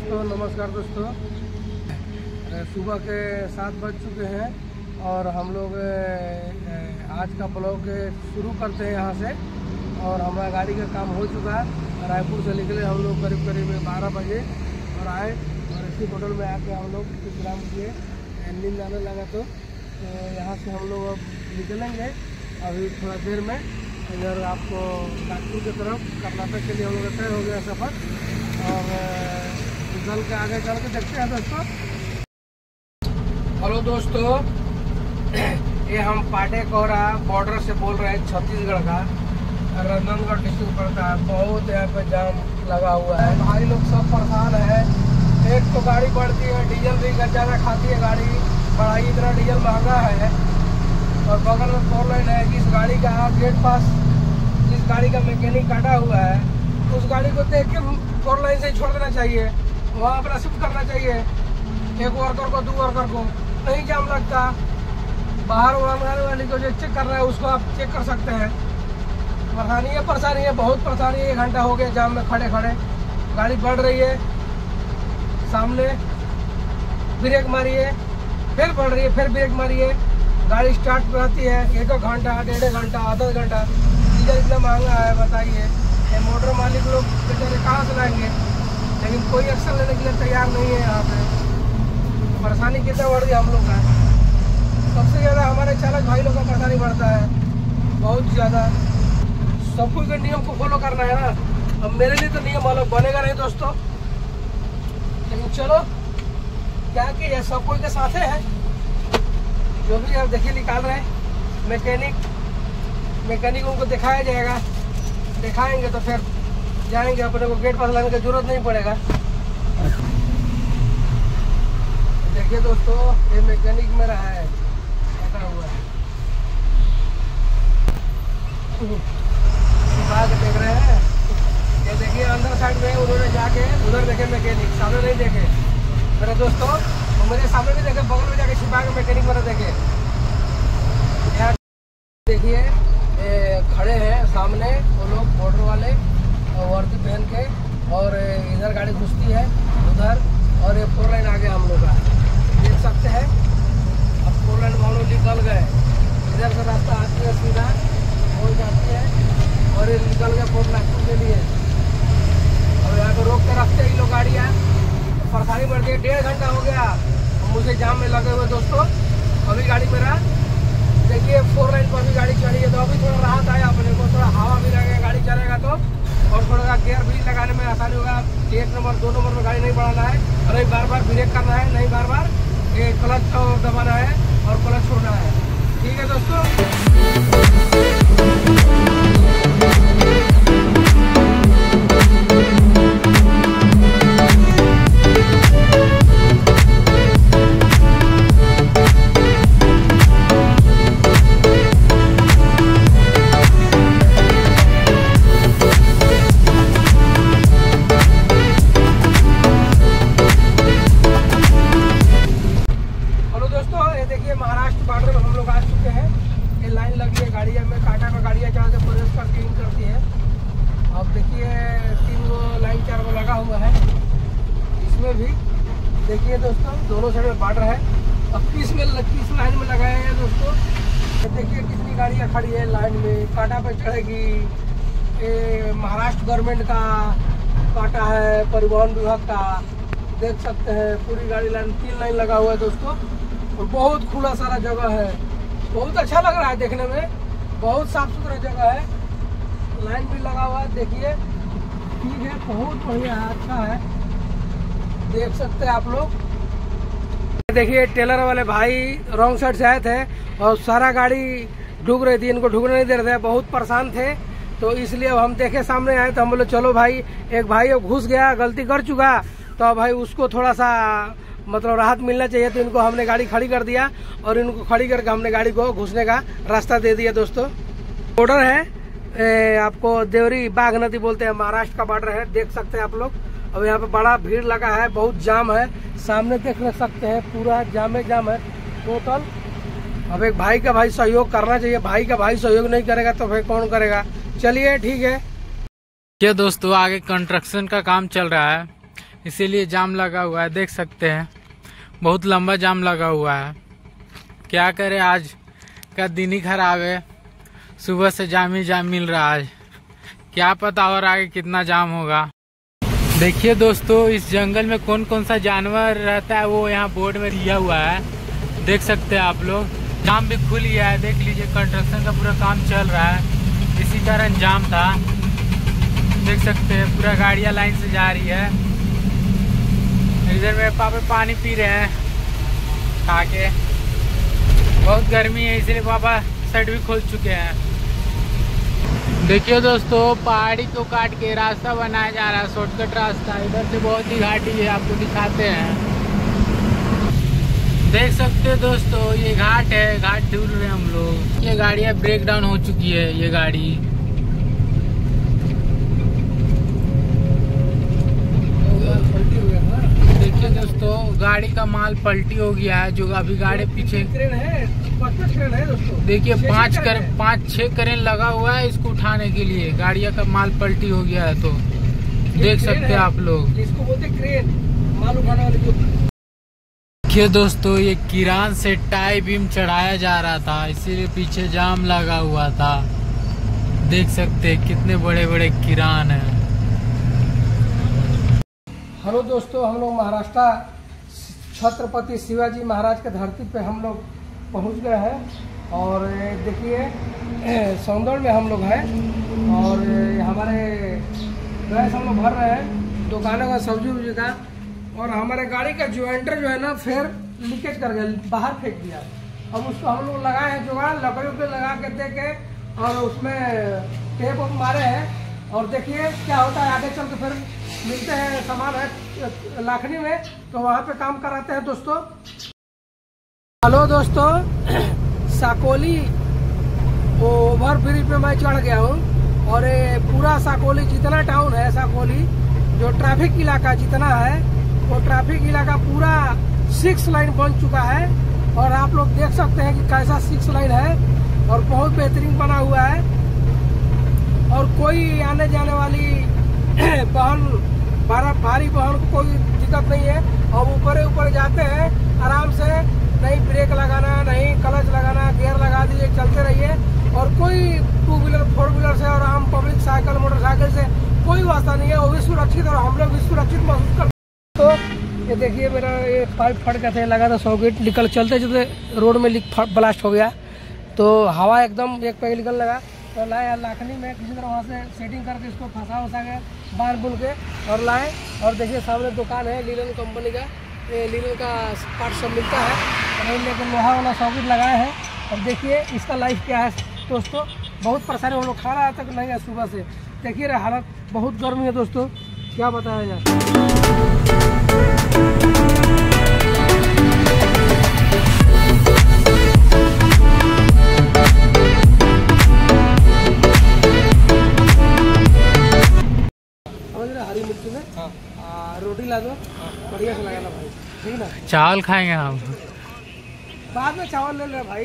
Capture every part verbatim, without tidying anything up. दोस्तों, नमस्कार दोस्तों। सुबह के सात बज चुके हैं और हम लोग आज का ब्लॉग शुरू करते हैं यहाँ से। और हमारा गाड़ी का काम हो चुका है, रायपुर से निकले हम लोग करीब करीब बारह बजे और आए और इसी होटल में आके हम लोग विश्राम किए, नींद आने लगा। तो यहाँ से हम लोग अब निकलेंगे अभी थोड़ा देर में। इधर आपको नागपुर की तरफ कर्नाटक के लिए हम लोग तय हो गया सफ़र और जल के आगे चल के देखते हैं दोस्तों। हेलो दोस्तों, ये हम पाटेकोहरा बॉर्डर से बोल रहे हैं, छत्तीसगढ़ का राजनांदगांव डिस्ट्रिक्ट पड़ता है। बहुत यहाँ पे जाम लगा हुआ है, भाई लोग सब परेशान है। एक तो गाड़ी बढ़ती है, डीजल भी ज़्यादा खाती है गाड़ी, बढ़ाई इतना डीजल महंगा है। और बगल में फोर लाइन है, जिस गाड़ी का गेट पास जिस गाड़ी का मैकेनिक काटा हुआ है उस गाड़ी को देख के फोर लाइन से छोड़ देना चाहिए, वहाँ अपना शिफ्ट करना चाहिए। एक वर्कर को, दो वर्कर को नहीं जाम लगता। बाहर उड़ाने वाले को जो चेक कर रहा है उसको आप चेक कर सकते हैं। परेशानी है परेशानी है बहुत परेशानी है। एक घंटा हो गया जाम में खड़े खड़े, गाड़ी बढ़ रही है, सामने ब्रेक मारिए, फिर बढ़ रही है, फिर ब्रेक मारिए, गाड़ी स्टार्ट रहती है। एक एक घंटा, डेढ़ घंटा, आधा घंटा। डीजल इतना महंगा है, बताइए मोटर मालिक लोग बेचारे कहाँ से लाएंगे। लेकिन कोई एक्शन लेने के लिए तैयार नहीं है। यहाँ पे परेशानी कितना बढ़ गई हम लोग का। सबसे ज़्यादा हमारे चालक भाई लोग का परेशानी बढ़ता है बहुत ज़्यादा। सबको के नियम को फॉलो करना है ना। अब मेरे लिए तो नियम अलग बनेगा नहीं दोस्तों, लेकिन चलो क्या किया, सब कोई के साथ है। जो भी आप देखिए निकाल रहे हैं, मैकेनिक मैकेनिकों को दिखाया जाएगा, दिखाएंगे तो फिर जाएंगे, अपने को गेट पास लाने की जरूरत नहीं पड़ेगा। देखिए दोस्तों, ये मैकेनिक मेरा है, बैठा हुआ है, छिपा के देख रहे हैं। ये देखिए अंदर साइड में उन्होंने जाके उधर देखे मैकेनिक, सामने नहीं देखे मेरे दोस्तों। तो मेरे सामने भी देखे, बगल में जाके छिपा के मैकेनिक मेरा देखे। यहाँ देखिए खड़े हैं सामने वो लोग बॉर्डर वाले, वर्दी पहन के, और इधर गाड़ी घुसती है उधर, और ये फोर लाइन आगे हम लोग का देख सकते हैं। अब फोर लाइन वालों निकल गए, इधर से रास्ता आती है सीधा हो जाती है और ये निकल गए फोर नागपुर के लिए। और यहाँ पर रोक के रखते हैं ये लोग गाड़ियाँ, परेशानी बढ़ती है। डेढ़ घंटा हो गया मुझे जाम में लगे हुए दोस्तों। अभी गाड़ी मेरा देखिए फोर लाइन पर भी गाड़ी चढ़ी है, तो अभी थोड़ा राहत आया अपने को, थोड़ा हवा भी लगेगा गाड़ी चलेगा तो, और थोड़ा गियर भी लगाने में आसानी होगा। एक नंबर दो नंबर में गाड़ी नहीं बढ़ाना है, और नहीं बार बार ब्रेक करना है, नहीं बार बार ये क्लच दबाना है और क्लच छोड़ना है। ठीक है दोस्तों, देखिए दोस्तों दोनों साइड में बॉर्डर है। अब किस में किस लाइन में लगाए हैं दोस्तों, देखिए कितनी गाड़ियाँ खड़ी है लाइन में। कांटा पर चढ़ेगी, ये महाराष्ट्र गवर्नमेंट का कांटा है, परिवहन विभाग का, देख सकते हैं। पूरी गाड़ी लाइन, तीन लाइन लगा हुआ है दोस्तों, और बहुत खुला सारा जगह है। बहुत अच्छा लग रहा है देखने में, बहुत साफ सुथरा जगह है, लाइन भी लगा हुआ है। देखिए ठीक है, बहुत बढ़िया है, अच्छा है, देख सकते हैं आप लोग। देखिए टेलर वाले भाई रॉन्ग साइड से आए थे और सारा गाड़ी ढूक रही थी, इनको ढूकने नहीं दे रहे थे, बहुत परेशान थे। तो इसलिए हम देखे सामने आए तो हम बोले चलो भाई, एक भाई अब घुस गया, गलती कर चुका, तो भाई उसको थोड़ा सा मतलब राहत मिलना चाहिए। तो इनको हमने गाड़ी खड़ी कर दिया और इनको खड़ी करके हमने गाड़ी को घुसने का रास्ता दे दिया दोस्तों। बॉर्डर है ए, आपको देवरी बाघ नदी बोलते हैं, महाराष्ट्र का बॉर्डर है, देख सकते हैं आप लोग। अब यहाँ पे बड़ा भीड़ लगा है, बहुत जाम है, सामने देख सकते हैं पूरा जाम है जाम है टोटल। अब एक भाई का भाई सहयोग करना चाहिए, भाई का भाई सहयोग नहीं करेगा तो फिर कौन करेगा। चलिए ठीक है। ये दोस्तों आगे कंस्ट्रक्शन का काम चल रहा है, इसीलिए जाम लगा हुआ है, देख सकते हैं बहुत लंबा जाम लगा हुआ है। क्या करें, आज का दिन ही खराब है, सुबह से जाम ही जाम मिल रहा है। क्या पता और आगे कितना जाम होगा। देखिए दोस्तों, इस जंगल में कौन कौन सा जानवर रहता है वो यहाँ बोर्ड में दिया हुआ है, देख सकते हैं आप लोग। जाम भी खुल गया है, देख लीजिए, कंस्ट्रक्शन का पूरा काम चल रहा है, इसी कारण जाम था। देख सकते हैं पूरा गाड़ियाँ लाइन से जा रही है। इधर मेरे पापा पानी पी रहे हैं खा के, बहुत गर्मी है इसलिए पापा शर्ट भी खोल चुके हैं। देखिए दोस्तों, पहाड़ी को काट के रास्ता बनाया जा रहा है, शॉर्टकट रास्ता। इधर से बहुत ही घाटी है, आपको दिखाते हैं। देख सकते हैं दोस्तों, ये घाट है, घाट ढूंढ रहे हैं हम लोग। ये गाड़ियाँ ब्रेक डाउन हो चुकी है, ये गाड़ी। दोस्तों गाड़ी का माल पलटी हो गया है, जो अभी गाड़ी पीछे क्रेन है, क्रेन है दोस्तों। देखिए पाँच कर पाँच छः क्रेन लगा हुआ है इसको उठाने के लिए। गाड़िया का माल पलटी हो गया है, तो देख सकते हैं आप लोग, इसको बोलते क्रेन, माल उठाने वाले जो। देखिए दोस्तों, ये किरान से टाई बीम चढ़ाया जा रहा था, इसीलिए पीछे जाम लगा हुआ था। देख सकते कितने बड़े बड़े किरान है। हेलो दोस्तों, हम लोग महाराष्ट्र छत्रपति शिवाजी महाराज के धरती पे हम लोग पहुंच गए हैं। और देखिए सौंदर्य में हम लोग हैं, और हमारे गैस हम लोग भर रहे हैं दुकानों का, सब्जी उब्जी का। और हमारे गाड़ी का ज्वाइंटर जो है ना, फिर लीकेज कर गया, बाहर फेंक दिया। अब उसको हम लोग लगाए हैं जुगाड़, लकड़ियों पे लगा के दे के, और उसमें टेप उप मारे हैं। और देखिए क्या होता है आगे चल के, फिर मिलते हैं सामान है लाखनी में, तो वहाँ पे काम कराते हैं दोस्तों। हेलो दोस्तों, साकोली ओवर ब्रिज पे मैं चढ़ गया हूँ, और ये पूरा साकोली जितना टाउन है, साकोली जो ट्रैफिक इलाका जितना है, वो ट्रैफिक इलाका पूरा सिक्स लाइन बन चुका है। और आप लोग देख सकते हैं कि कैसा सिक्स लाइन है, और बहुत बेहतरीन बना हुआ है। और कोई आने जाने वाली वाहन, भारी वाहन को कोई दिक्कत नहीं है। और ऊपर ऊपर जाते हैं आराम से, नहीं ब्रेक लगाना, नहीं क्लच लगाना, गियर लगा दीजिए, चलते रहिए। और कोई टू व्हीलर, फोर व्हीलर से और आम पब्लिक साइकिल, मोटरसाइकिल से कोई वास्ता नहीं है। वो भी सुरक्षित और हम लोग भी सुरक्षित महसूस करते। तो ये देखिए मेरा ये पाइप फट गया था, लगा था सॉकेट, निकल चलते चलते रोड में ब्लास्ट हो गया, तो हवा एकदम एक पैर निकल लगा, तो लाए लाखनी में किसी तरह वहाँ से सेटिंग करके इसको फंसा वसा के बाहर बुल के और लाए। और देखिए सामने दुकान है लीलन कंपनी का, लीलन का पार्ट सब मिलता है, और लेकिन लोहा वाला सॉकेट लगाए हैं। और देखिए इसका लाइफ क्या है दोस्तों, बहुत परेशानी हम लोग खा रहा तक नहीं है सुबह से। देखिए हालत बहुत गर्मी है दोस्तों, क्या बताया जाए। रोटी ला दो, बढ़िया से लगाना भाई, ठीक ना? चावल खाएंगे हम, बाद में चावल ले ले भाई,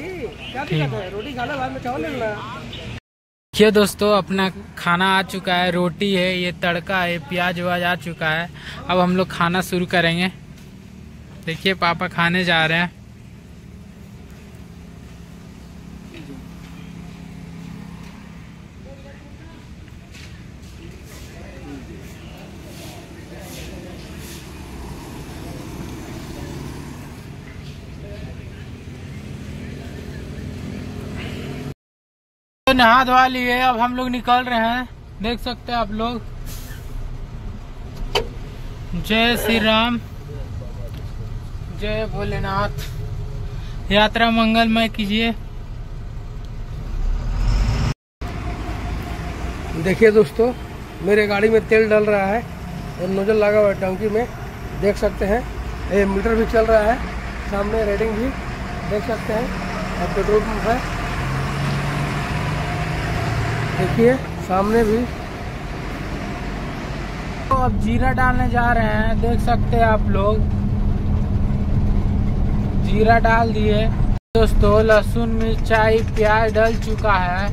क्या दिक्कत है, रोटी खा ले बाद में चावल ले ले। देखिए दोस्तों, अपना खाना आ चुका है, रोटी है, ये तड़का है, प्याज व्याज आ चुका है। अब हम लोग खाना शुरू करेंगे। देखिए पापा खाने जा रहे हैं। नहा धोवा लिए, अब हम लोग निकल रहे हैं, देख सकते हैं आप लोग। जय श्री राम, जय भोलेनाथ, यात्रा मंगलमय कीजिए। देखिए दोस्तों, मेरे गाड़ी में तेल डल रहा है, और नोजल लगा हुआ है टंकी में, देख सकते हैं। ये मीटर भी चल रहा है, सामने रेडिंग भी देख सकते हैं, और पेट्रोल पंप है। देखिए सामने भी, तो अब जीरा डालने जा रहे हैं, देख सकते हैं आप लोग। जीरा डाल दिए दोस्तों, लहसुन मिर्चाई प्याज डल चुका है।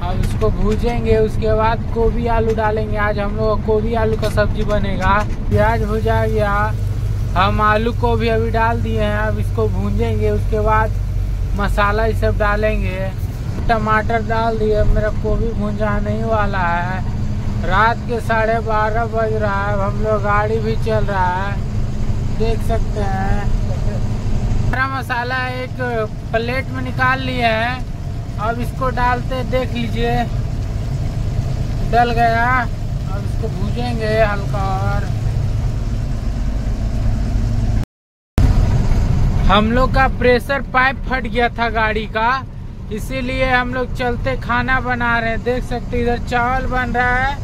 हम इसको भूजेंगे, उसके बाद गोभी आलू डालेंगे। आज हम लोग गोभी आलू का सब्जी बनेगा। प्याज भुजा गया, हम आलू को भी अभी डाल दिए हैं, अब इसको भूजेंगे। उसके बाद मसाला ये सब डालेंगे। टमाटर डाल दिए, मेरा गोभी भूंजा नहीं वाला है। रात के साढ़े बारह बज रहा है, हम लोग गाड़ी भी चल रहा है, देख सकते हैं। हरा मसाला एक प्लेट में निकाल लिए हैं, अब इसको डालते देख लीजिए, डल गया। अब इसको भूजेंगे हल्का। और हम लोग का प्रेशर पाइप फट गया था गाड़ी का, इसीलिए हम लोग चलते खाना बना रहे हैं। देख सकते इधर चावल बन रहा है,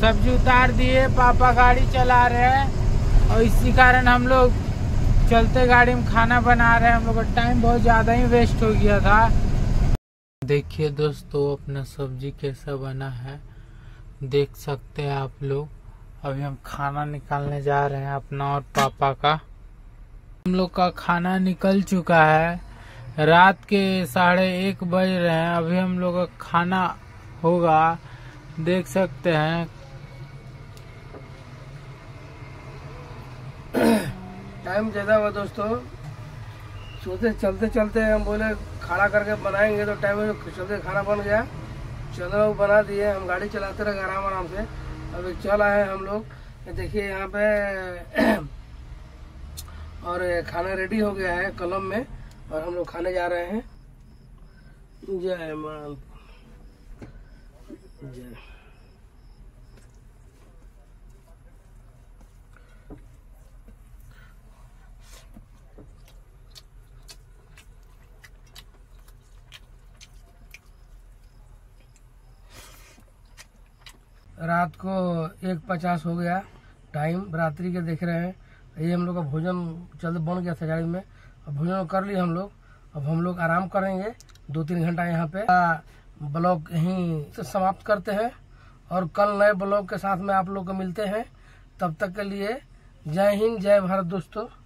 सब्जी उतार दिए, पापा गाड़ी चला रहे हैं और इसी कारण हम लोग चलते गाड़ी में खाना बना रहे हैं। हम लोग का टाइम बहुत ज़्यादा ही वेस्ट हो गया था। देखिए दोस्तों अपना सब्जी कैसा बना है, देख सकते हैं आप लोग। अभी हम खाना निकालने जा रहे हैं अपना और पापा का। हम लोग का खाना निकल चुका है, रात के साढ़े एक बज रहे हैं, अभी हम लोग का खाना होगा, देख सकते हैं। टाइम ज्यादा हुआ दोस्तों, सोचते चलते चलते हम बोले खाना करके बनाएंगे तो टाइम चलते खाना बन गया। चलो बना दिए, हम गाड़ी चलाते रहे आराम आराम से। अभी चल आए हम लोग, देखिए यहाँ पे, और खाना रेडी हो गया है कलम में और हम लोग खाने जा रहे हैं। जय माँ जय। रात को एक पचास हो गया टाइम, रात्रि के देख रहे हैं। ये हम लोग का भोजन जल्द बन गया था गाड़ी में, अब भोजन कर लिए हम लोग। अब हम लोग आराम करेंगे दो तीन घंटा यहाँ पे। ब्लॉग यहीं से समाप्त करते हैं और कल नए ब्लॉग के साथ में आप लोग को मिलते हैं। तब तक के लिए जय हिंद जय भारत दोस्तों।